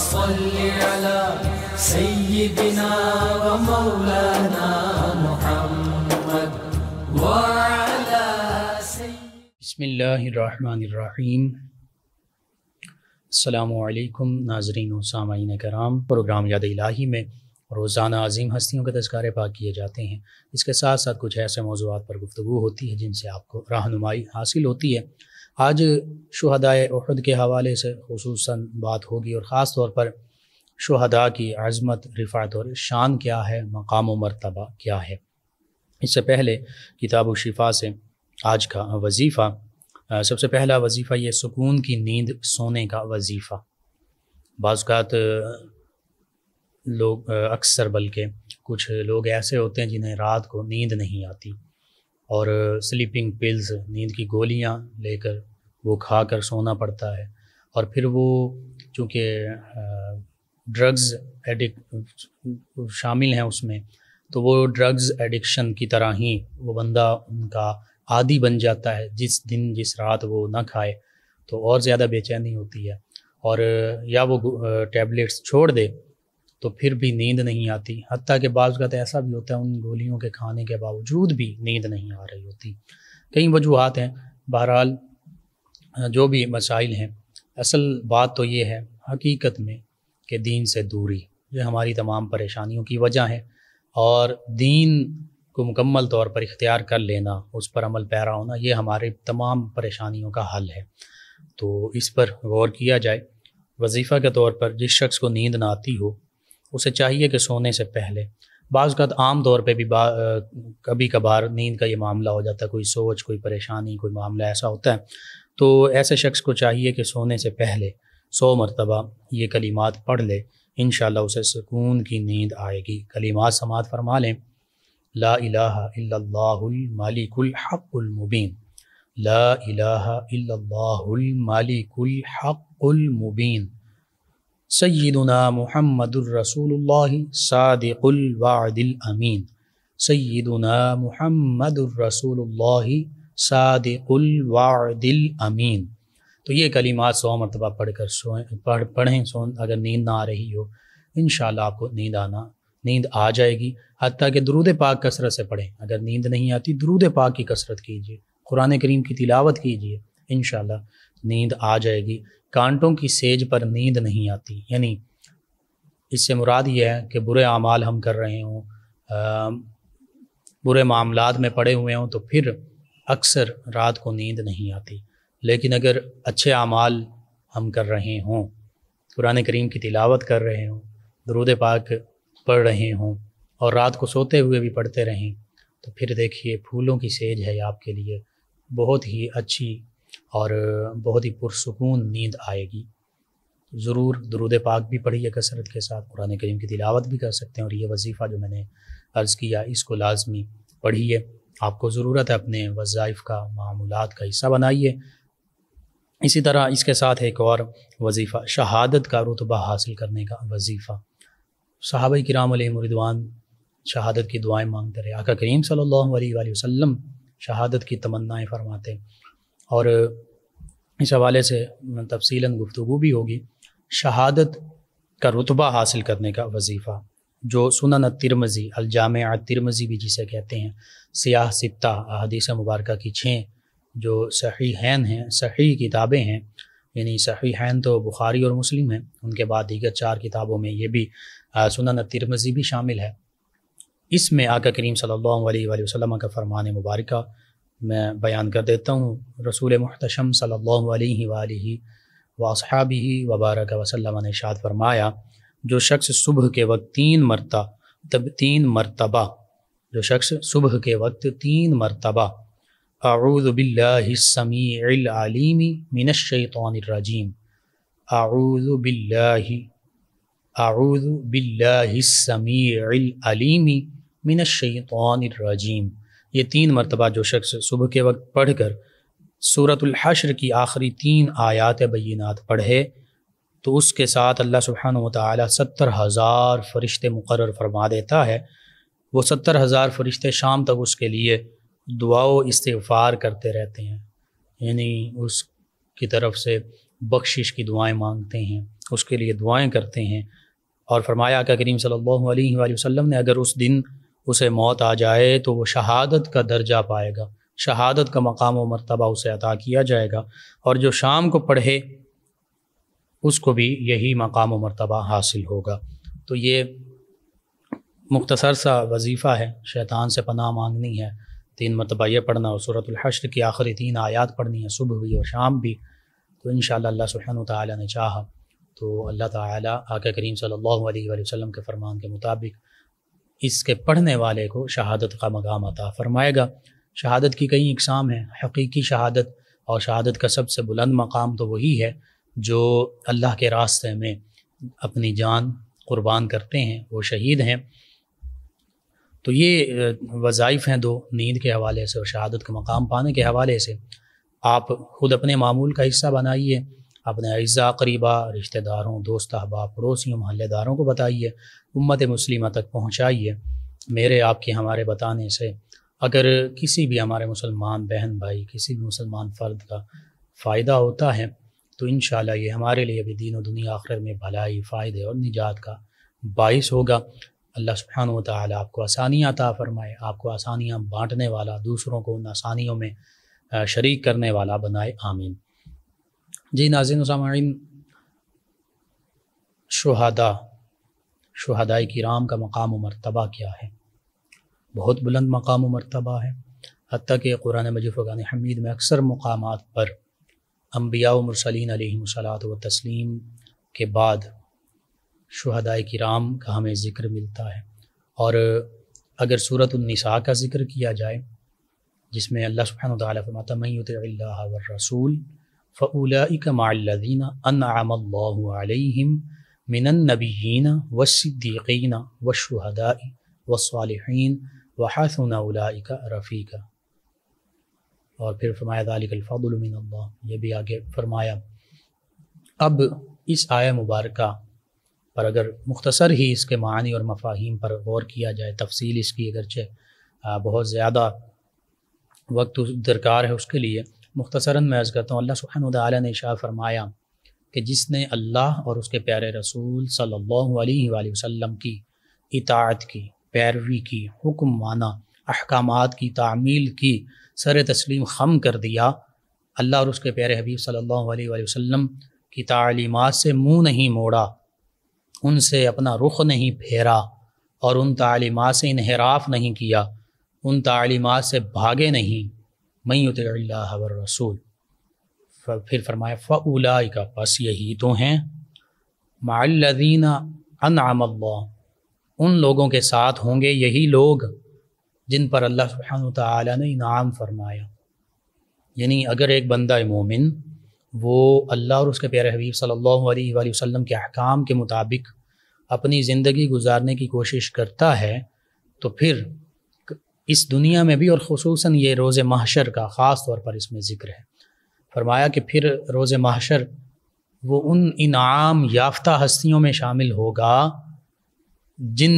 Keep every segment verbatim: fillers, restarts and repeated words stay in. सल्लि अला सय्यिदिना व मौलाना मुहम्मद व अला सय्यिद। बिस्मिल्लाहिर्रहमानिर्रहीम। अस्सलामु अलैकुम नाज़रीन व सामईन कराम। प्रोग्राम याद इलाही में रोज़ाना अजीम हस्तियों के तज़किरे पाक किए जाते हैं। इसके साथ साथ कुछ ऐसे मौज़ूआत पर गुफ्तगू होती है जिनसे आपको रहनुमाई हासिल होती है। आज शुहदाए उहद के हवाले से खुसूसन बात होगी और ख़ास तौर पर शुहदा की अज़मत, रिफ़ात और शान क्या है, मकाम व मरतबा क्या है। इससे पहले किताब व शिफा से आज का वजीफ़ा, सबसे पहला वजीफ़ा ये सुकून की नींद सोने का वजीफ़ा। बाज़ात लोग अक्सर, बल्कि कुछ लोग ऐसे होते हैं जिन्हें रात को नींद नहीं आती और स्लीपिंग पिल्स, नींद की गोलियां लेकर वो खा कर सोना पड़ता है। और फिर वो चूँकि ड्रग्स एडिक्ट शामिल हैं उसमें, तो वो ड्रग्स एडिक्शन की तरह ही वो बंदा उनका आदी बन जाता है। जिस दिन जिस रात वो ना खाए तो और ज़्यादा बेचैनी होती है, और या वो टैबलेट्स छोड़ दे तो फिर भी नींद नहीं आती। हत्ता के बाज़ का तो ऐसा भी होता है उन गोलियों के खाने के बावजूद भी नींद नहीं आ रही होती। कई वजूहत हैं। बहरहाल जो भी मसाइल हैं, असल बात तो ये है हकीकत में कि दीन से दूरी ये हमारी तमाम परेशानियों की वजह है, और दीन को मुकम्मल तौर पर इख्तियार कर लेना, उस पर अमल पैरा होना, ये हमारे तमाम परेशानियों का हल है। तो इस पर गौर किया जाए। वजीफ़ा के तौर पर जिस शख्स को नींद ना आती हो उसे चाहिए कि सोने से पहले, बाज़ का आम तौर पे भी कभी कभार नींद का ये मामला हो जाता है, कोई सोच, कोई परेशानी, कोई मामला ऐसा होता है, तो ऐसे शख्स को चाहिए कि सोने से पहले सौ मरतबा ये कलिमात पढ़ ले। इंशाल्लाह उसे सुकून की नींद आएगी। कलिमात समात फरमा लें। ला इलाहा इल्लल्लाहुल मालिकुल हक़्क़ुल मुबीन, ला इलाहा इल्लल्लाहुल मालिकुल हक़्क़ुल मुबीन, सय्यिदुना मुहम्मदुर रसूलुल्लाह सादिकुल वादिल अमीन, सय्यिदुना मुहम्मदुर रसूलुल्लाह सादिकुल वादिल अमीन। तो ये कलिमात सौ मरतबा पढ़ कर सोएं, पढ़ पढ़ें सोएं अगर नींद ना आ रही हो। इंशाल्लाह आपको नींद आना नींद आ जाएगी। हत्ता कि दुरूद पाक कसरत से पढ़ें। अगर नींद नहीं आती, दुरूद पाक की कसरत कीजिए, कुरान करीम की तिलावत कीजिए, इंशाल्लाह नींद आ जाएगी। कांटों की सेज पर नींद नहीं आती, यानी इससे मुराद यह है कि बुरे आमाल हम कर रहे हों, बुरे मामलात में पड़े हुए हों, तो फिर अक्सर रात को नींद नहीं आती। लेकिन अगर अच्छे आमाल हम कर रहे हों, कुरान करीम की तिलावत कर रहे हों, दुरूद पाक पढ़ रहे हों और रात को सोते हुए भी पढ़ते रहें, तो फिर देखिए फूलों की सेज है आपके लिए, बहुत ही अच्छी और बहुत ही पुरसुकून नींद आएगी। ज़रूर दुरूद पाक भी पढ़िए कसरत के साथ, कुरान करीम की तिलावत भी कर सकते हैं, और ये वजीफ़ा जो मैंने अर्ज़ किया इसको लाजमी पढ़िए। आपको ज़रूरत है अपने वज़ाइफ़ का, मामूलात का हिस्सा बनाइए। इसी तरह इसके साथ एक और वजीफ़ा, शहादत का रुतबा हासिल करने का वजीफ़ा। सहाबाए किराम अलैहिम रिदवान शहादत की दुआएँ मांगते रहे। आका करीम सल्लल्लाहु अलैहि वसल्लम शहादत की तमन्नाएँ फरमाते, और इस हवाले से तफसीलन गुफ्तगू भी होगी। शहादत का रुतबा हासिल करने का वजीफ़ा जो सुनन तिरमज़ी, अल जामे तिरमज़ी भी जिसे कहते हैं, सियाह सित्ता अहादीस मुबारक की छः जो सहीहैन हैं, सही किताबें हैं, यानी सहीहैन तो बुखारी और मुस्लिम हैं, उनके बाद दीगर चार किताबों में ये भी सुनन तिरमज़ी भी शामिल है। इसमें आका करीम सल्लल्लाहु अलैहि वसल्लम का फरमान मुबारक मैं बयान कर देता हूँ। रसूल मुहतशम सल्लल्लाहु अलैहि वालिही वासहाबिही वबारक वसल्लम ने इरशाद फरमाया, जो शख्स सुबह के वक्त तीन मरता तब तीन मरतबा जो शख्स सुबह के वक्त तीन मरतबा आऊज़ु बिल्लाहि समीइल अलीम मिनश शैतानिर रजीम, आऊज़ु बिल्लाहि आऊज़ु बिल्लाहि समीइल अलीम मिनश शैतानिर रजीम, ये तीन मरतबा जो शख्स सुबह के वक्त पढ़ कर सूरत अल-हश्र की आखिरी तीन आयात बय्यिनात पढ़े, तो उसके साथ अल्लाह सुब्हानहू व तआला सत्तर हज़ार फरिश्ते मुकर्रर फरमा देता है। वो सत्तर हज़ार फरिश्ते शाम तक उसके लिए दुआ व इस्तिग़फ़ार करते रहते हैं, यानी उसकी तरफ से बख्शिश की दुआएँ मांगते हैं, उसके लिए दुआएं करते हैं। और फरमाया आका करीम सल्लल्लाहु अलैहि वसल्लम ने अगर उस दिन उसे मौत आ जाए तो वो शहादत का दर्जा पाएगा, शहादत का मकाम व मर्तबा उसे अता किया जाएगा। और जो शाम को पढ़े उसको भी यही मकाम व मर्तबा हासिल होगा। तो ये मुख्तसर सा वजीफ़ा है, शैतान से पनाह मांगनी है, तीन मरतबा यह पढ़ना और सूरत अल-हश्र की आखिरी तीन आयात पढ़नी है, सुबह भी और शाम भी। तो इंशाअल्लाह अल्लाह सुब्हानहू तआला ने चाहा तो अल्लाह ताला आका करीम सल्लल्लाहु अलैहि वसल्लम के फरमान के मुताबिक इसके पढ़ने वाले को शहादत का मकाम अता फ़रमाएगा। शहादत की कई अक़साम हैं, हकीकी शहादत, और शहादत का सबसे बुलंद मकाम तो वही है जो अल्लाह के रास्ते में अपनी जान कुर्बान करते हैं, वो शहीद हैं। तो ये वज़ाइफ़ हैं दो, नींद के हवाले से और शहादत का मकाम पाने के हवाले से। आप ख़ुद अपने मामूल का हिस्सा बनाइए, अपने अज़ा करीबा, रिश्तेदारों, दोस्त, अहबाब, पड़ोसियों, महल्लेदारों को बताइए, उम्मत मुस्लिमा तक पहुँचाइए। मेरे आपके हमारे बताने से अगर किसी भी हमारे मुसलमान बहन भाई, किसी भी मुसलमान फ़र्द का फ़ायदा होता है तो इंशाल्लाह ये हमारे लिए भी दीन और दुनिया आखिर में भलाई, फ़ायदे और निजात का बाइस होगा। अल्लाह सुब्हानहू व तआला आपको आसानियाँ अता फ़रमाए, आपको आसानियाँ बाँटने वाला, दूसरों को उन आसानियों में शरीक करने वाला बनाए, आमीन। जी नाज़रीन व सामईन, शुहदा, शुहदाए किराम का मकाम व मर्तबा क्या है? बहुत बुलंद मकाम व मर्तबा है। हत्ता कि कुरान मजीद फ़ुरक़ान हमीद में अक्सर मकामात पर अम्बिया व मुरसलीन अलैहिमुस्सलातु व तस्लीम के बाद शुहदाए किराम का हमें ज़िक्र मिलता है। और अगर सूरत निसा का ज़िक्र किया जाए जिसमें अल्लाह सुब्हानहू व तआला फरमाता है मन युतिइल्लाह व रसूल फ़उलाइक मअल्लज़ीना अनअमल्लाहु अलैहिम मिनन नबिय्यीन वस्सिद्दीक़ीन वश्शुहदाई वस्सालिहीन वहसुन उलाइक रफ़ीक़ा। और फिर फरमाया ज़ालिकल फ़द्लु मिनल्लाह, ये भी आगे फरमाया। अब इस आया मुबारका पर अगर मुख्तसर ही इसके मानी और मफाहीम पर गौर किया जाए, तफसील इसकी अगरचे बहुत ज़्यादा वक्त दरकार है उसके लिए मुख्तसरन मैं अर्ज़ करता हूँ। अल्लाह सुब्हानहू व तआला ने इशारा फरमाया कि जिसने अल्लाह और उसके प्यारे रसूल सल्लल्लाहु अलैहि वसल्लम की इताअत की, पैरवी की, हुक्म माना, अहकामात की तामील की, सर तस्लीम खम कर दिया, अल्लाह और उसके प्यारे हबीब सल्लल्लाहु अलैहि वसल्लम की तालीमात से मुँह नहीं मोड़ा, उनसे अपना रुख नहीं फेरा और उन तालीमात से इन्हिराफ नहीं किया, उन तालीमात से भागे नहीं, मन युतिइल्लाह व रसूल। फिर फरमाया फ़उलाइक, बस यही तो हैं, मअल्लज़ीना अनअम अल्लाह, उन लोगों के साथ होंगे यही लोग जिन पर अल्लाह सुब्हानहू व तआला ने इनाम फरमाया। यानी अगर एक बंदा मोमिन वो अल्लाह और उसके प्यारे हबीब सल्लल्लाहु अलैहि वसल्लम के अहकाम के मुताबिक अपनी ज़िंदगी गुजारने की कोशिश करता है तो फिर इस दुनिया में भी, और ख़ुसूसन ये रोज़े महशर का ख़ास तौर पर इसमें ज़िक्र है। फरमाया कि फिर रोज़े महशर वो उन इनाम याफ़्ता हस्तियों में शामिल होगा। जिन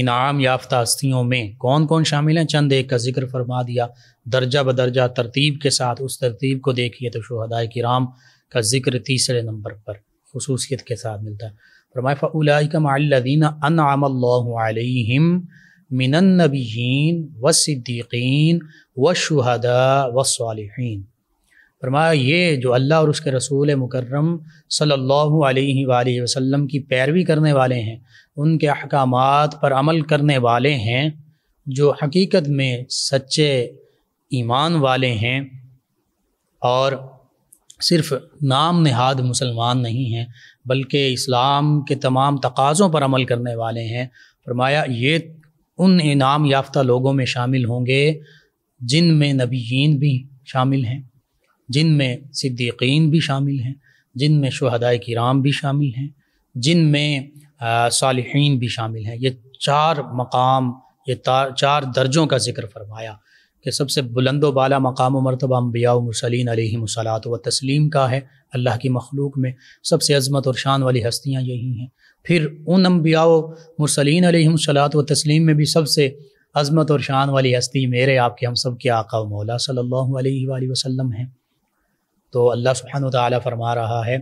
इनाम याफ़्ता हस्तियों में कौन कौन शामिल हैं, चंद एक का ज़िक्र फरमा दिया दर्जा बदर्जा तरतीब के साथ। उस तरतीब को देखिए तो शुहदाए किराम का ज़िक्र तीसरे नंबर पर ख़ुसूसियत के साथ मिलता है। फरमाया फ़उलाइक मअल्लज़ीना अनअम अल्लाहु अलैहिम मिनन नबिय्यीन वस्सिद्दीक़ीन वश्शुहदा वस्सालिहीन। फरमाया ये जो अल्लाह और उसके रसूल मुकर्रम सल्लल्लाहु अलैहि वसल्लम की पैरवी करने वाले हैं, उनके अहकामात पर अमल करने वाले हैं, जो हकीकत में सच्चे ईमान वाले हैं और सिर्फ़ नाम नहाद मुसलमान नहीं हैं बल्कि इस्लाम के तमाम तकाज़ों पर अमल करने वाले हैं। फरमाया ये उन इनाम याफ़्ता लोगों में शामिल होंगे जिन में नबीयीन भी शामिल हैं, जिन में सिद्दीक़ीन भी शामिल हैं, जिन में शुहदाए किराम भी शामिल हैं, जिन में सालिहीन भी शामिल हैं। ये चार मकाम, ये चार दर्जों का ज़िक्र फरमाया कि सबसे बुलंद व बाला मकाम व मरतबा अंबिया व मुरसलीन अलैहिमुस्सलातु व तस्लीम का है। अल्लाह की मखलूक में सबसे अज़मत और शान वाली हस्तियाँ यही हैं। फिर उन अंबिया व मुरसलीन अलैहिमुस्सलातु व तस्लीम में भी सबसे अज़मत और शान वाली हस्ती मेरे आपके हम सब के आका व मौला सल्लल्लाहु अलैहि वसल्लम हैं। तो अल्लाह सुब्हानहू व तआला फरमा रहा है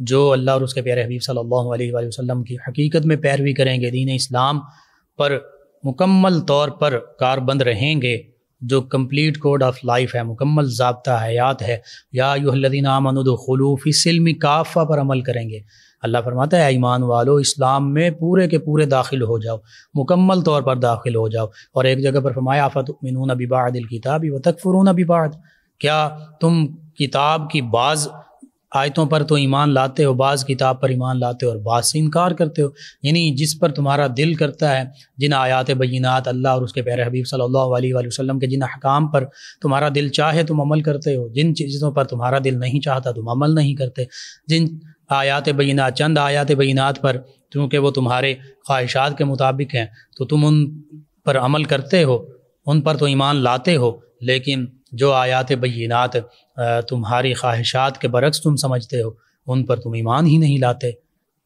जो अल्लाह और उसके प्यारे हबीब सल्लल्लाहु अलैहि वसल्लम की हकीकत में पैरवी करेंगे, दीन इस्लाम पर मुकम्मल तौर पर कारबंद रहेंगे, जो कंप्लीट कोड ऑफ लाइफ है, मुकम्मल ज़ाब्ता हयात है, या अय्युहल्लज़ीना आमनू दुखुलू फ़िस्सिल्मि काफ़ा पर अमल करेंगे। अल्लाह फरमाता है ईमान वालो इस्लाम में पूरे के पूरे दाखिल हो जाओ, मुकम्मल तौर पर दाखिल हो जाओ। और एक जगह पर फरमाया अफ़तुमिनूना बिबादिल किताबि व तकफुरूना बिबाद, क्या तुम किताब की बाज़ आयतों पर तो ईमान लाते हो, बाज़ किताब पर ईमान लाते हो और बाज़ से इनकार करते हो। यानी जिस पर तुम्हारा दिल करता है, जिन आयात बय्यिनात अल्लाह और उसके प्यारे हबीब सल्लल्लाहु अलैहि वसल्लम के जिन अहकाम पर तुम्हारा दिल चाहे तुम अमल करते हो, जिन चीज़ों पर तुम्हारा दिल नहीं चाहता तुम अमल नहीं करते। जिन आयात बय्यिनात, चंद आयात बय्यिनात पर चूँकि वो तुम्हारे ख्वाहिशात के मुताबिक हैं तो तुम उन पर अमल करते हो, उन पर तो ईमान लाते हो, लेकिन जो आयात बय्यिनात तुम्हारी ख्वाहिशात के बरक्स तुम समझते हो उन पर तुम ईमान ही नहीं लाते।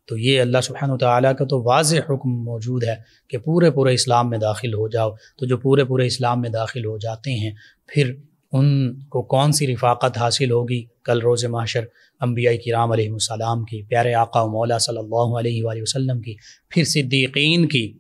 तो ये अल्लाह सुब्हानहू तआला का तो वाज़ेह हुक्म मौजूद है कि पूरे पूरे इस्लाम में दाखिल हो जाओ। तो जो पूरे पूरे इस्लाम में दाखिल हो जाते हैं फिर उनको कौन सी रफ़ाक़त हासिल होगी? कल रोज़ महशर अम्बिया किराम अलैहिमुस्सलाम की, प्यारे आका व मौला सल्लल्लाहु अलैहि वसल्लम की, फिर सिद्दीक़ीन की।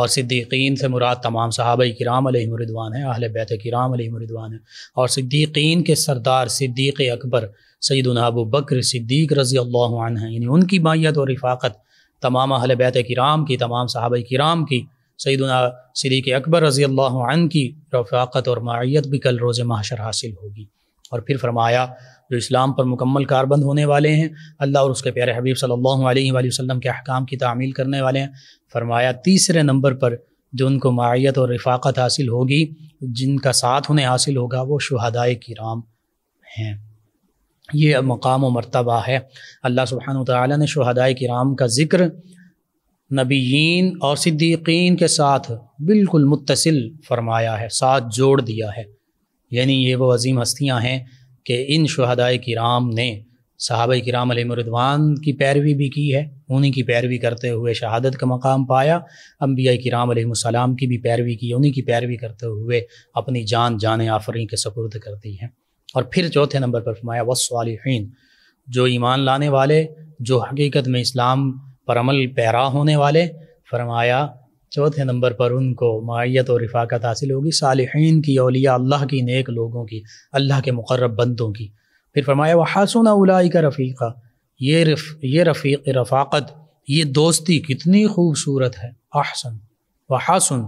और सिद्दीक़ीन से मुराद तमाम सहाबाए किराम अलैहिम रिदवान है, अहले बैत किराम अलैहिम रिदवान है। और सिद्दीक़ीन के सरदार सिद्दीक़ अकबर सय्यदुना अबू बकर सिद्दीक़ रज़ी अल्लाहु अन्हु, यानी उनकी बायत और रफ़ाक़त तमाम अहले बैत किराम की, तमाम सहाबाए किराम की, सय्यदुना सिद्दीक़ अकबर रज़ी अल्लाहु अन्हु की रफ़ाक़त और मायत भी कल रोज़ महशर हासिल होगी। और फिर फरमाया जो इस्लाम पर मुकम्मल कारबंद होने वाले हैं, अल्लाह और उसके प्यारे हबीब सल्लल्लाहु अलैहि वसल्लम के अहकाम की तामील करने वाले हैं, फरमाया तीसरे नंबर पर जो उनको मायत और रफ़ाक़त हासिल होगी, जिनका साथ उन्हें हासिल होगा, वो शुहदाए किराम हैं। ये मकाम व मरतबा है। अल्लाह सुब्हानहू तआला ने शुहदाए किराम का ज़िक्र नबीयीन और सिद्दीक़ीन के साथ बिल्कुल मुत्तसिल फरमाया है, साथ जोड़ दिया है। यानी ये वो अजीम हस्तियाँ हैं कि इन शुहदाए किराम ने सहाबाए किराम अलैहिम रिदवान की पैरवी भी की है, उन्हीं की पैरवी करते हुए शहादत का मकाम पाया, अम्बिया किराम अलैहिमुस्सलाम की भी पैरवी की, उन्हीं की पैरवी करते हुए अपनी जान जान आफरीं के सपुर्द कर दी है। और फिर चौथे नंबर पर फरमाया वस्सालिहीन, जो ईमान लाने वाले, जो हकीकत में इस्लाम पर अमल पैरा होने वाले, फरमाया चौथे नंबर पर उनको मायत और रफ़ाक़त हासिल होगी, सालिहीन की, औलिया अल्लाह की, नेक लोगों की, अल्लाह के मुक़र्रब बंदों की। फिर फरमाया व हसुना उलाइका रफ़ीक़ा, ये रफ ये रफ़ीक़ रफ़ाक़त, ये दोस्ती कितनी खूबसूरत है। अहसन व हसन,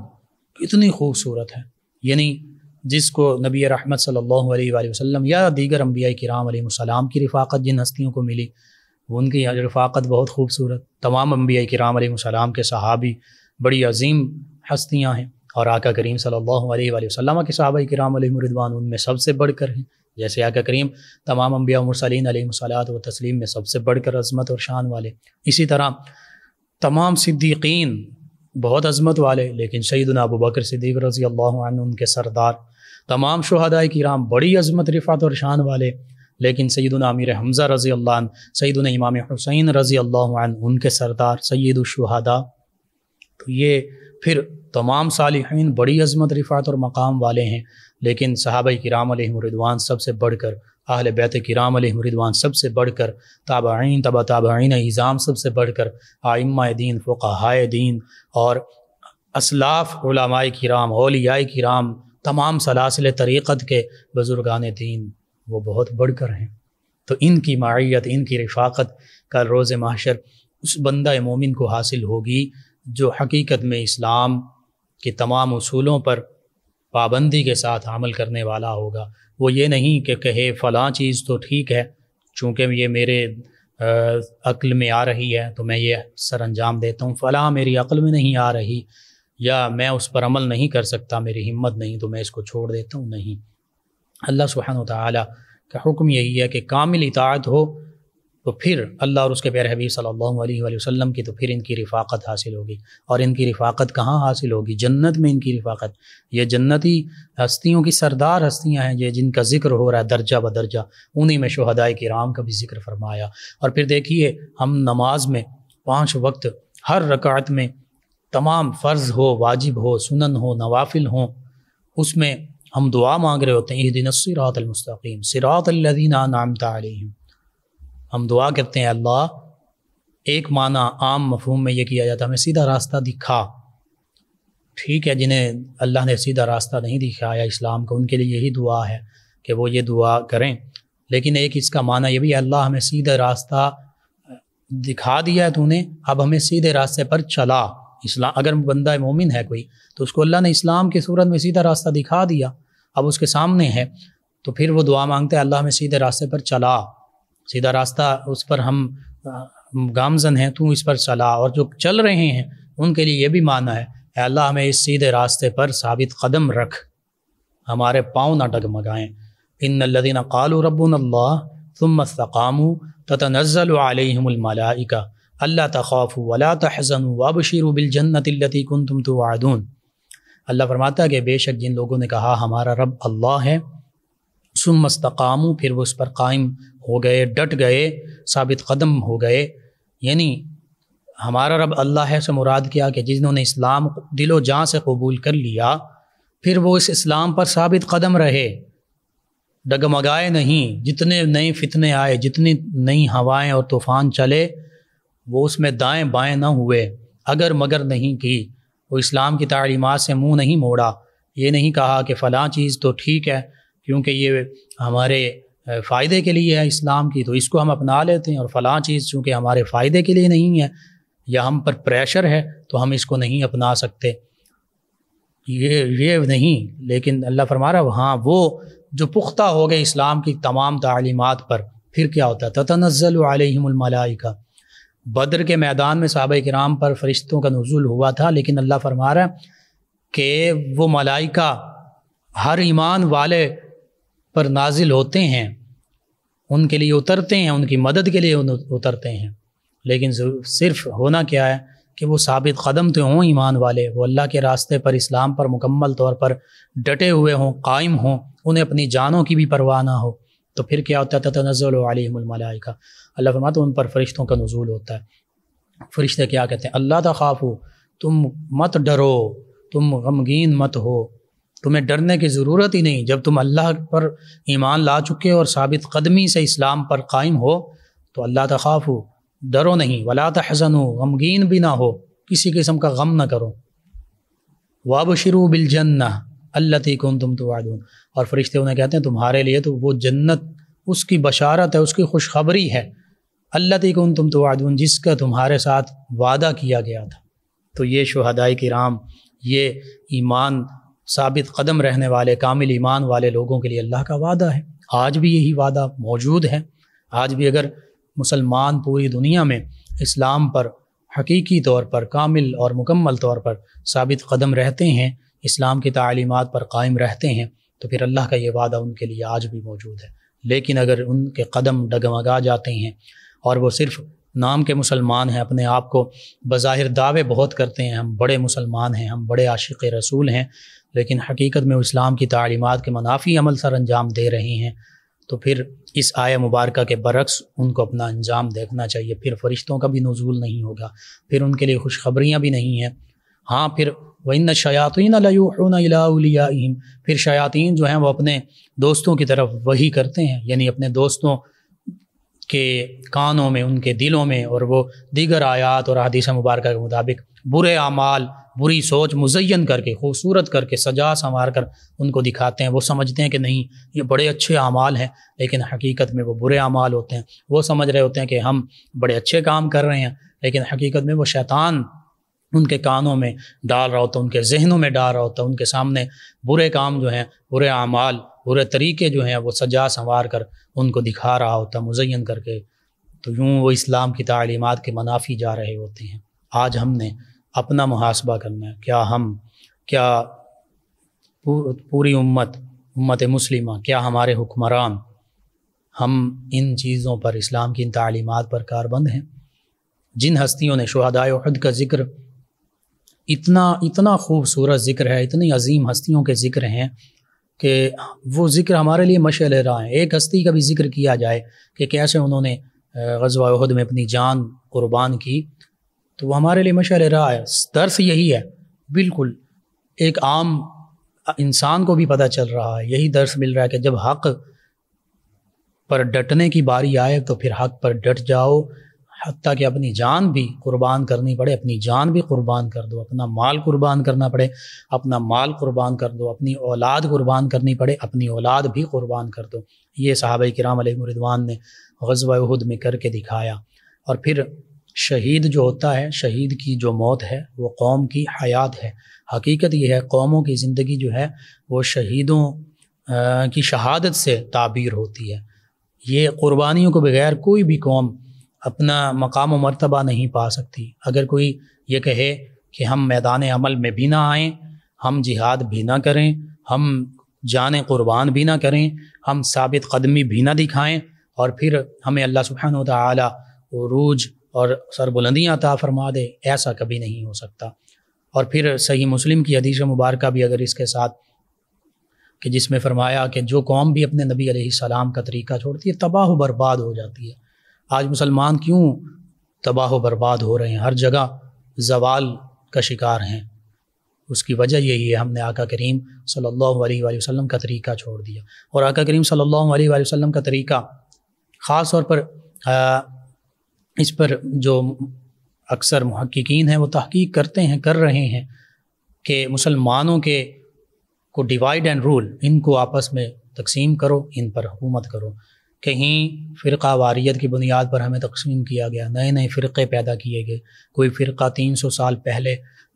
कितनी खूबसूरत है। यानी जिसको नबी रहमत सल्लल्लाहु अलैहि वसल्लम या दीगर अंबिया किराम अलैहिमुस्सलाम की रफ़ाक़त जिन हस्तियों को मिली, उनकी रफ़ाक़त बहुत खूबसूरत। तमाम अंबिया किराम अलैहिमुस्सलाम के सहाबी बड़ी अजीम हस्तियां हैं और आका करीम सल्लल्लाहु अलैहि वसल्लम के सहाबाए किराम अलैहिम रिदवान उनमें सबसे बढ़कर हैं। जैसे आका करीम तमाम अंबिया व मुरसलीन अलैहिमुस्सलात व तस्लीम में सबसे बढ़कर अज़मत और शान वाले, इसी तरह तमाम सिद्दीक़ीन बहुत अज़मत वाले, लेकिन सय्यदुना अबू बकर सिद्दीक़ रज़ी अल्लाहु अन्हु उनके सरदार, तमाम शुहदाए किराम बड़ी अज़मत रिफ़ात और शान वाले, लेकिन सय्यदुना अमीर हमज़ा रज़ी अल्लाहु अन्हु, सय्यदुना इमाम हुसैन रज़ी अल्लाहु अन्हु उनके सरदार, सय्यिदुश्शुहदा। तो ये फिर तमाम सालिहीन बड़ी अज़मत रिफ़ात और मकाम वाले हैं, लेकिन सहाबाए किराम अलैहिम रिदवान सबसे बढ़कर, अहले बैत किराम अलैहिम रिदवान सबसे बढ़कर, ताबईन तबा ताबईन इज़ाम सबसे बढ़कर, आइम्माए दीन, फ़ुक़हाए दीन और असलाफ़ उलमाए किराम, औलियाए किराम, तमाम सलासिल तरीक़त के बुज़ुर्गान दीन वो बहुत बढ़कर हैं। तो इनकी मायत, इनकी रफ़ाक़त कल रोज़ महशर उस बंदा मोमिन को हासिल होगी जो हकीकत में इस्लाम के तमाम उसूलों पर पाबंदी के साथ अमल करने वाला होगा। वो ये नहीं कि कहे फ़लाँ चीज़ तो ठीक है, चूँकि ये मेरे अक्ल में आ रही है तो मैं ये सर अंजाम देता हूँ, फ़लाँ मेरी अक्ल में नहीं आ रही या मैं उस पर अमल नहीं कर सकता, मेरी हिम्मत नहीं तो मैं इसको छोड़ देता हूँ। नहीं, अल्लाह सुब्हानहू तआला का हुक्म यही है कि कामिल इताअत हो, तो फिर अल्लाह और उसके प्यारे हबीब सल्लल्लाहु अलैहि वसल्लम की तो फिर इनकी रफ़ाक़त हासिल होगी। और इनकी रफ़ाक़त कहाँ हासिल होगी? जन्नत में इनकी रफ़ाक़त। ये जन्नती हस्तियों की सरदार हस्तियाँ हैं, ये जिनका ज़िक्र हो रहा है दर्जा ब दर्जा, उन्हीं में शुहदाए किराम का भी ज़िक्र फरमाया। और फिर देखिए हम नमाज में पाँच वक्त हर रकात में तमाम फ़र्ज़ हो, वाजिब हो, सुनन हो, नवाफिल हों, उसमें हम दुआ मांग रहे होते हैं, इहदिनस सिरात अल-मुस्तक़ीम सिरात अल्लज़ीना अनअमता अलैहिम। हम दुआ करते हैं अल्लाह, एक माना आम मफहूम में ये किया जाता है, हमें सीधा रास्ता दिखा। ठीक है, जिन्हें अल्लाह ने सीधा रास्ता नहीं दिखाया इस्लाम का, उनके लिए यही दुआ है कि वो ये दुआ करें। लेकिन एक इसका माना ये भी है, अल्लाह हमें सीधा रास्ता दिखा दिया तूने, अब हमें सीधे रास्ते पर चला। इस्लाम, अगर बंदा मोमिन है कोई, तो उसको अल्लाह ने इस्लाम की सूरत में सीधा रास्ता दिखा दिया, अब उसके सामने है, तो फिर वो दुआ मांगते हैं अल्लाह हमें सीधे रास्ते पर चला। सीधा रास्ता उस पर हम गामजन हैं, तू इस पर चला। और जो चल रहे हैं उनके लिए ये भी माना है, अल्लाह हमें इस सीधे रास्ते पर साबित कदम रख, हमारे पाँव ना डगमगाएं। इन्नल्लज़ीना क़ालू रब्बुनल्लाह थुम्मा इस्तक़ामू ततनज़्ज़लु अलैहिमुल मलाइका अल्ला तख़ाफ़ू वला तहज़नू वबशिरू बिलजन्नतिल्लती कुंतुम तुअदून। अल्लाह फरमाता है कि बेशक जिन लोगों ने कहा हमारा रब अल्लाह है, सुम्मा इस्तक़ामू, फिर वो उस पर कायम हो गए, डट गए, साबित कदम हो गए। यानी हमारा रब अल्लाह है से मुराद किया कि जिन्होंने इस्लाम दिलो जान से कबूल कर लिया, फिर वो इस इस्लाम पर साबित कदम रहे, डगमगाए नहीं। जितने नए फितने आए, जितनी नई हवाएं और तूफ़ान चले, वो उसमें दाएं बाएं ना हुए, अगर मगर नहीं की, वो इस्लाम की तालीमात से मुंह नहीं मोड़ा। ये नहीं कहा कि फ़लाँ चीज़ तो ठीक है क्योंकि ये हमारे फ़ायदे के लिए है इस्लाम की, तो इसको हम अपना लेते हैं, और फ़लाँ चीज़ चूँकि हमारे फ़ायदे के लिए नहीं है या हम पर प्रेशर है तो हम इसको नहीं अपना सकते, ये ये नहीं। लेकिन अल्लाह फरमा रहा वहाँ वो जो पुख्ता हो गए इस्लाम की तमाम तालीमात पर, फिर क्या होता है, ततनज़्ज़लु अलैहिमुल मलाइका। बदर के मैदान में सहाबा किराम पर फरिश्तों का नुज़ूल हुआ था, लेकिन अल्लाह फरमा रहा कि वो मलाइका हर ईमान वाले पर नाजिल होते हैं, उनके लिए उतरते हैं, उनकी मदद के लिए उतरते हैं। लेकिन सिर्फ होना क्या है कि वो साबित कदम तो हों ईमान वाले, वो अल्लाह के रास्ते पर, इस्लाम पर मुकम्मल तौर पर डटे हुए हों, कायम हों, उन्हें अपनी जानों की भी परवाह ना हो। तो फिर क्या होता है, ततनज़्ज़लु अलैहिमुल मलाइका, अल्लाह फरमाता है उन पर फरिश्तों का नुज़ूल होता है। फरिश्ते क्या कहते हैं, अल्लाह तख़ाफ़ू, तुम मत डरो, तुम गमगीन मत हो, तुम्हें डरने की ज़रूरत ही नहीं, जब तुम अल्लाह पर ईमान ला चुके हो और साबित कदमी से इस्लाम पर कायम हो, तो अल्लाह तख़ाफ़ू, डरो नहीं, वला तहज़नू, गमगीन भी ना हो, किसी किस्म का गम ना करो, वबशिरू बिलजन्नह अल्लती कुंतुम तुअदून, और फरिश्ते उन्हें कहते हैं तुम्हारे लिए तो वो जन्नत, उसकी बशारत है, उसकी खुशखबरी है, अल्लती कुंतुम तुअदून, जिसका तुम्हारे साथ वादा किया गया था। तो ये शुहदाए किराम, ये ईमान साबित कदम रहने वाले, कामिल ईमान वाले लोगों के लिए अल्लाह का वादा है। आज भी यही वादा मौजूद है। आज भी अगर मुसलमान पूरी दुनिया में इस्लाम पर हकीकी तौर पर कामिल और मुकम्मल तौर पर साबित कदम रहते हैं, इस्लाम की तालीमात पर कायम रहते हैं, तो फिर अल्लाह का ये वादा उनके लिए आज भी मौजूद है। लेकिन अगर उनके कदम डगमगा जाते हैं और वो सिर्फ नाम के मुसलमान हैं, अपने आप को बज़ाहिर दावे बहुत करते हैं, हम बड़े मुसलमान हैं, हम बड़े आशिक़ रसूल हैं, लेकिन हकीकत में वो इस्लाम की तालीमात के मनाफी अमल सर अंजाम दे रहे हैं, तो फिर इस आया मुबारका के बरक्स उनको अपना अंजाम देखना चाहिए। फिर फरिश्तों का भी नुज़ूल नहीं होगा, फिर उनके लिए खुशखबरियाँ भी नहीं हैं। हाँ, फिर वइन्न शयातीन लयूहूना इला औलियाइहिम, फिर शयातीन जो हैं वो अपने दोस्तों की तरफ वही करते हैं, यानी अपने दोस्तों के कानों में, उनके दिलों में। और वो दीगर आयात और हदीस मुबारका के मुताबिक बुरे आमाल, बुरी सोच मुज़य्यन करके, खूबसूरत करके, सजा संवार कर उनको दिखाते हैं। वो समझते हैं कि नहीं ये बड़े अच्छे आमाल हैं, लेकिन हकीकत में वो बुरे आमाल होते हैं। वो समझ रहे होते हैं कि हम बड़े अच्छे काम कर रहे हैं, लेकिन हकीकत में वो शैतान उनके कानों में डाल रहा होता, उनके जहनों में डाल रहा होता, उनके सामने बुरे काम जो हैं, बुरे आमाल, बुरे तरीके जो हैं वो सजा संवार कर उनको दिखा रहा होता, मुज़य्यन करके। तो यूँ वो इस्लाम की तालीमात के मनाफी जा रहे होते हैं। आज हमने अपना मुहासबा करना है, क्या हम, क्या पूरी उम्मत, उम्मत मुस्लिमा, क्या हमारे हुक्मरान, हम इन चीज़ों पर, इस्लाम की इन तालीमात पर कारबंद हैं? जिन हस्तियों ने शुहदाए उहद का ज़िक्र, इतना इतना खूबसूरत ज़िक्र है, इतनी अजीम हस्तियों के ज़िक्र हैं कि वो ज़िक्र हमारे लिए मशअल राह है। एक हस्ती का भी ज़िक्र किया जाए कि कैसे उन्होंने ग़ज़वा उहद में अपनी जान कुर्बान की, तो वो हमारे लिए मशअल राह है। दर्स यही है, बिल्कुल एक आम इंसान को भी पता चल रहा है, यही दर्स मिल रहा है कि जब हक़ पर डटने की बारी आए तो फिर हक पर डट जाओ, हत्ता कि अपनी जान भी कुर्बान करनी पड़े, अपनी जान भी कुर्बान कर दो, अपना माल कुर्बान करना पड़े, अपना माल कुर्बान कर दो, अपनी औलाद कुर्बान करनी पड़े, अपनी औलाद भी कुर्बान कर दो। ये सहाबा किराम अलैहिम रिदवान ने ग़ज़वा उहद में करके दिखाया। और फिर शहीद जो होता है, शहीद की जो मौत है वो कौम की हयात है। हकीकत यह है कौमों की ज़िंदगी जो है वो शहीदों की शहादत से ताबीर होती है। ये क़ुरबानियों के बग़ैर कोई भी कौम अपना मकाम व मर्तबा नहीं पा सकती। अगर कोई ये कहे कि हम मैदान अमल में भी ना आएँ, हम जिहाद भी ना करें, हम जान क़ुरबान भी ना करें, हम साबित कदमी भी ना दिखाएं और फिर हमें अल्लाह सुब्हानहु व तआला उरूज और सरबुलंदियाँ अता फरमा दे, ऐसा कभी नहीं हो सकता। और फिर सही मुस्लिम की हदीस मुबारक भी अगर इसके साथ कि जिसमें फरमाया कि जो कौम भी अपने नबी अलैहिस्सलाम का तरीक़ा छोड़ती है तबाह व बर्बाद हो जाती है। आज मुसलमान क्यों तबाह बर्बाद हो रहे हैं, हर जगह ज़वाल का शिकार हैं? उसकी वजह यही है, हमने आका करीम सल्लल्लाहु अलैहि वसल्लम का तरीक़ा छोड़ दिया। और आका करीम सल्लल्लाहु अलैहि वसल्लम का तरीक़ा ख़ास तौर पर आ, इस पर जो अक्सर मुहक्किकीन हैं वो तहक़ीक़ करते हैं, कर रहे हैं कि मुसलमानों के को डिवाइड एंड रूल, इनको आपस में तकसीम करो, इन पर हुकूमत करो। कहीं फ़िरक़ा वारियत की बुनियाद पर हमें तकसीम किया गया, नए नए फ़िरक़े पैदा किए गए। कोई फ़िरक़ा तीन सौ साल पहले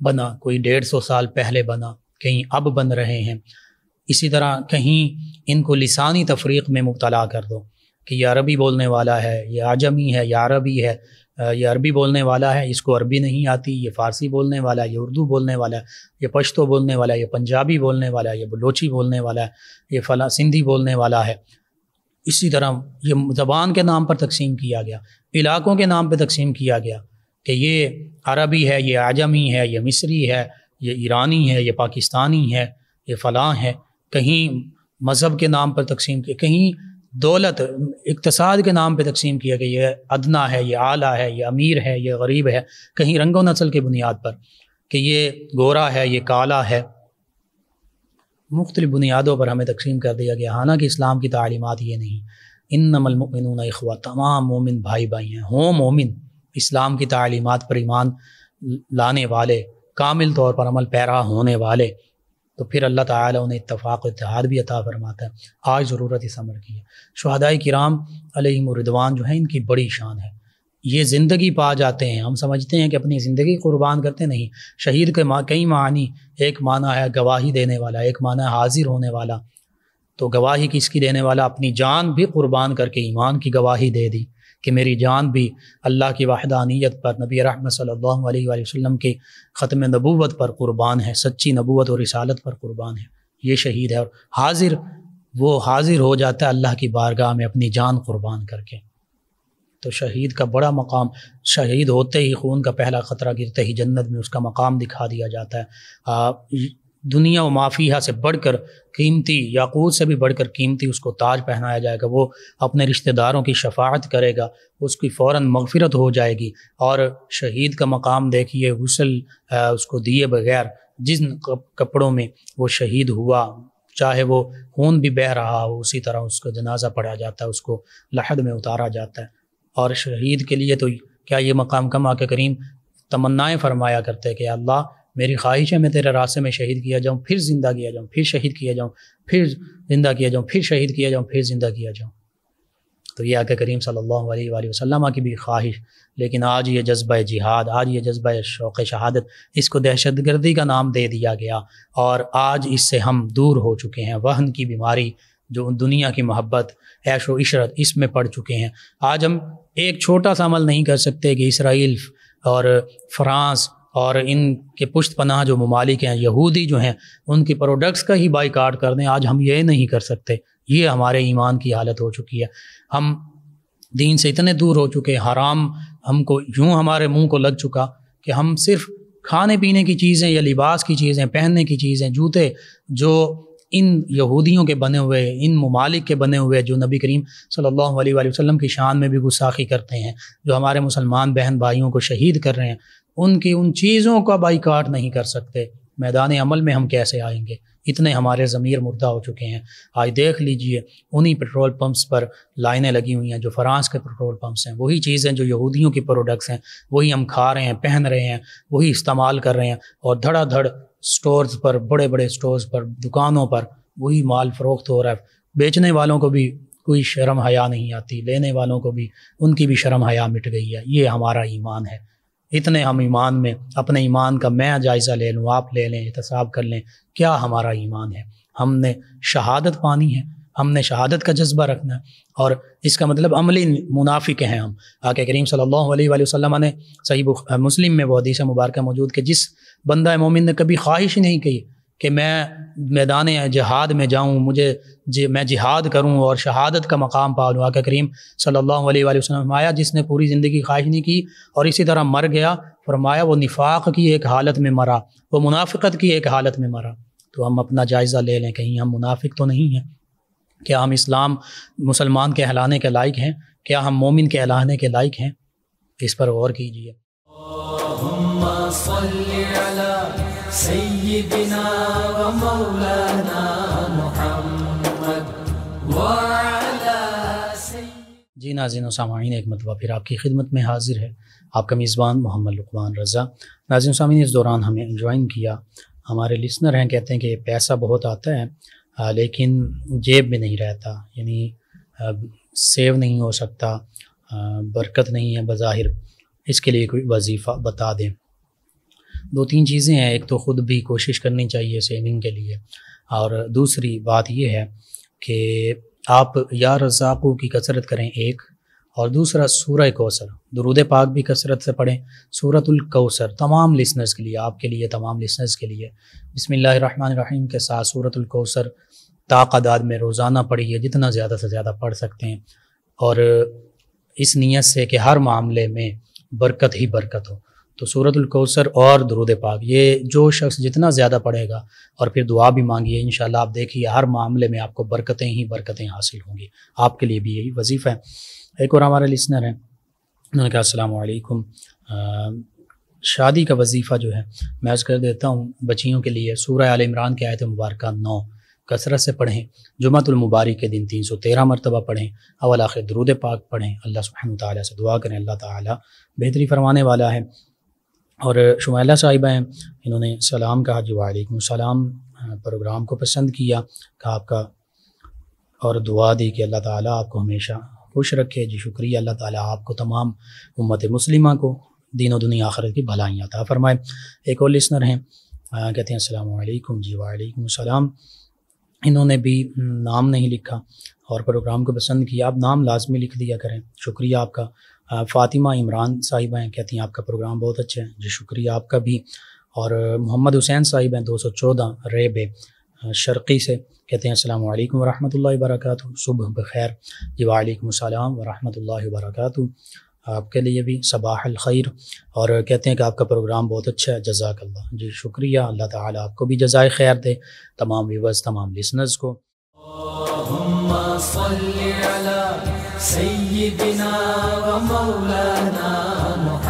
बना, कोई डेढ़ सौ साल पहले बना, कहीं अब बन रहे हैं। इसी तरह कहीं इनको लिसानी तफरीक़ में मुबतला कर दो कि यह अरबी बोलने वाला है, यह आजमी है, यह अरबी है, यह अरबी बोलने वाला है, इसको अरबी नहीं आती, ये फ़ारसी बोलने वाला है, ये उर्दू बोलने वाला है, ये पश्तो बोलने वाला है, ये पंजाबी बोलने वाला है, ये बलोची बोलने वाला है, ये फला सिंधी बोलने वाला है। इसी तरह ये ज़बान के नाम पर तकसीम किया गया, इलाक़ों के नाम पर तकसीम किया गया कि ये अरबी है, ये आजमी है, ये मिस्री है, ये ईरानी है, ये पाकिस्तानी है, ये फ़लाँ है। कहीं मज़हब के नाम पर तकसीम किया, कहीं दौलत इक़्तिसाद के नाम पर तकसीम किया कि यह अदना है, ये आला है, ये अमीर है, ये गरीब है। कहीं रंगो नस्ल की बुनियाद पर कि ये गोरा है, ये काला है। मुख्तलिफ़ बुनियादों पर हमें तकसीम कर दिया गया। हालांकि इस्लाम की तालीमात ये नहीं, इन्नमल मुमिनूना इख़्वा, तमाम मोमिन भाई भाई हैं। हो मोमिन, इस्लाम की तालीमात पर ईमान लाने वाले, कामिल तौर पर अमल पैरा होने वाले, तो फिर अल्लाह ताला उन्हें इत्तफ़ाक़ इत्तेहाद भी अता फरमाता है। आज ज़रूरत इस अमर की है। शुहदाए किराम अलैहिम रिदवान जो है, इनकी बड़ी शान है, ये ज़िंदगी पा जाते हैं। हम समझते हैं कि अपनी ज़िंदगी कुर्बान करते नहीं। शहीद के मा कई मानी, एक माना है गवाही देने वाला, एक माना है हाजिर होने वाला। तो गवाही किसकी देने वाला? अपनी जान भी कुर्बान करके ईमान की गवाही दे दी कि मेरी जान भी अल्लाह की वहदानियत पर, नबी रहमत सल्लल्लाहु अलैहि वसल्लम के ख़त्म नबूवत पर कुर्बान है, सच्ची नबूवत और रिसालत पर कुर्बान है। ये शहीद है। और हाजिर, वो हाजिर हो जाता है अल्लाह की बारगाह में अपनी जान कुर्बान करके। तो शहीद का बड़ा मकाम, शहीद होते ही खून का पहला ख़तरा गिरते ही जन्नत में उसका मकाम दिखा दिया जाता है। आ, दुनिया व माफिया से बढ़कर कीमती, याकूत से भी बढ़कर कीमती उसको ताज पहनाया जाएगा। वो अपने रिश्तेदारों की शफाअत करेगा, उसकी फ़ौरन मगफिरत हो जाएगी। और शहीद का मकाम देखिए, गुस्ल उसको दिए बगैर जिन कपड़ों में वो शहीद हुआ, चाहे वो खून भी बह रहा हो, उसी तरह उसका जनाजा पढ़ा जाता है, उसको लहद में उतारा जाता है। और शहीद के लिए तो क्या ये मकाम कम आके करीम तमन्नाएँ फरमाया करते कि अल्लाह मेरी ख्वाहिश है मैं तेरे रास्ते में शहीद किया जाऊँ, फिर ज़िंदा किया जाऊँ, फिर शहीद किया जाऊँ, फिर ज़िंदा किया जाऊँ, फिर शहीद किया जाऊँ, फिर ज़िंदा किया जाऊँ। तो ये आके करीम सल्लल्लाहु अलैहि वसल्लम की भी ख्वाहिश। लेकिन आज ये जज्बा जिहाद, आज ये जज्बा शौक़ शहादत, इसको दहशतगर्दी का नाम दे दिया गया। और आज इससे हम दूर हो चुके हैं। वहन की बीमारी, जो दुनिया की मोहब्बत, ऐश व इशरत, इसमें पड़ चुके हैं। आज हम एक छोटा सा अमल नहीं कर सकते कि इसराइल और फ्रांस और इनके पुश्त पनाह जो ममालिक हैं, यहूदी जो हैं, उनकी प्रोडक्ट्स का ही बाइकाट कर दें। आज हम ये नहीं कर सकते। ये हमारे ईमान की हालत हो चुकी है। हम दीन से इतने दूर हो चुके, हराम हमको यूँ हमारे मुँह को लग चुका कि हम सिर्फ़ खाने पीने की चीज़ें या लिबास की चीज़ें, पहनने की चीज़ें, जूते जो इन यहूदियों के बने हुए, इन ममालिक के बने हुए, जो नबी करीम सल्लल्लाहु अलैहि वसल्लम की शान में भी गुस्साखी करते हैं, जो हमारे मुसलमान बहन भाइयों को शहीद कर रहे हैं, उनकी उन चीज़ों का बाइकाट नहीं कर सकते। मैदान अमल में हम कैसे आएंगे? इतने हमारे ज़मीर मुर्दा हो चुके हैं। आज देख लीजिए उन्हीं पेट्रोल पंप्स पर लाइनें लगी हुई हैं जो फ्रांस के पेट्रोल पंप्स हैं। वही चीज़ें जो यहूदियों के प्रोडक्ट्स हैं वही हम खा रहे हैं, पहन रहे हैं, वही इस्तेमाल कर रहे हैं। और धड़ाधड़ स्टोर्स पर, बड़े बड़े स्टोर्स पर, दुकानों पर वही माल फरोख्त हो रहा है। बेचने वालों को भी कोई शर्म हया नहीं आती, लेने वालों को भी, उनकी भी शर्म हया मिट गई है। ये हमारा ईमान है। इतने हम ईमान में, अपने ईमान का मैं जायज़ा ले लूँ, आप ले लें, एहतसाब कर लें, क्या हमारा ईमान है। हमने शहादत पानी है, हमने शहादत का जज्बा रखना है। और इसका मतलब अमली मुनाफिक हैं हम। आके करीम सल्लल्लाहु अलैहि वसल्लम ने सही मुस्लिम में वो हदीस मुबारक मौजूद कि जिस बंदा मोमिन ने कभी ख्वाहिश नहीं की कि मैं मैदान जिहाद में जाऊं, मुझे जे मैं जिहाद करूं और शहादत का मकाम पा लूँ। आका करीम सल्लल्लाहु अलैहि वसल्लम फरमाया जिसने पूरी ज़िंदगी ख्वाहिश नहीं की और इसी तरह मर गया, फरमाया वो निफाक की एक हालत में मरा, वो मुनाफिकत की एक हालत में मरा। तो हम अपना जायज़ा ले लें, कहीं हम मुनाफिक तो नहीं हैं। क्या हम इस्लाम मुसलमान के कहलाने के लायक हैं? क्या हम मोमिन के कहलाने के लायक हैं? इस पर गौर कीजिए। सय्यिदना व मौलाना मुहम्मद व अला सय्यिद। जी नाज़रीन सामीन, एक मरतबा फिर आपकी खिदमत में हाजिर है आपका मेज़बान मोहम्मद लुकमान रज़ा। नाज़रीन सामीन, इस दौरान हमें ज्वाइन किया। हमारे लिसनर हैं, कहते हैं कि पैसा बहुत आता है लेकिन जेब में नहीं रहता, यानी सेव नहीं हो सकता, बरकत नहीं है बज़ाहिर। इसके लिए कोई वजीफ़ा बता दें। दो तीन चीज़ें हैं। एक तो ख़ुद भी कोशिश करनी चाहिए सेविंग के लिए, और दूसरी बात यह है कि आप या रज़ाक़ू की कसरत करें एक, और दूसरा सूरह कौसर, दुरूद पाक भी कसरत से पढ़ें। सूरतुल कौसर तमाम लिसनर्स के लिए, आपके लिए, तमाम लिसनर्स के लिए बिस्मिल्लाहिर रहमानिर रहीम के साथ सूरतुल कौसर तादाद में रोज़ाना पढ़िए, जितना ज़्यादा से ज़्यादा पढ़ सकते हैं, और इस नीयत से कि हर मामले में बरकत ही बरकत हो। तो सूरतुल कौसर और दुरूद पाक, ये जो शख्स जितना ज़्यादा पढ़ेगा, और फिर दुआ भी मांगिए, इंशाल्लाह आप देखिए हर मामले में आपको बरकतें ही बरकतें हासिल होंगी। आपके लिए भी यही वजीफ़ा है। एक और हमारे लिसनर हैं, उन्होंने कहा अस्सलामु अलैकुम, शादी का वजीफ़ा जो है मैं अर्ज़ कर देता हूँ बच्चियों के लिए। सूरह आल इमरान की आयत मुबारक नौ कसरत से पढ़ें। जुमातुल मुबारक के दिन तीन सौ तेरह मरतबा पढ़ें। अवल आखिर दुरूद पाक पढ़ें। अल्लाह सुब्हानहू तआला से दुआ करें, अल्लाह ताला बेहतरी फरमाने वाला है। और शुमैला साहिबा हैं, इन्होंने सलाम कहा, जी वालेकुम सलाम, प्रोग्राम को पसंद किया कहा आपका, और दुआ दी कि अल्लाह ताला आपको हमेशा खुश रखे। जी शुक्रिया, अल्लाह ताला आपको, तमाम उम्मत मुस्लिमा को दीनो दुनिया आखिरत की भलाइयाँ अता फरमाए। एक और लिसनर हैं, कहते हैं अस्सलामु अलैकुम, जी वालेकुम सलाम, इन्होंने भी नाम नहीं लिखा और प्रोग्राम को पसंद किया। आप नाम लाजमी लिख दिया करें, शुक्रिया आपका। फ़ातिमा इमरान साहिबा हैं, कहती हैं आपका प्रोग्राम बहुत अच्छा है। जी शुक्रिया आपका भी। और मोहम्मद हुसैन साहिब हैं दो सौ चौदह रेबे शर्क़ी से, कहते हैं अस्सलामु अलैकुम वरहमतुल्लाहि वबरकातुहू, सुबह बखैर। जी वालेकुम सलाम वरहमतुल्लाहि वबरकातुहू, आपके लिए भी सबाह अल खैर। और कहते हैं कि आपका प्रोग्राम बहुत अच्छा है, जज़ाकल्लाह। जी शुक्रिया, अल्लाह ताला आपको भी जज़ाए खैर दे, तमाम व्यूअर्स, तमाम लिसनर्स को। सय्यिदना व मौलाना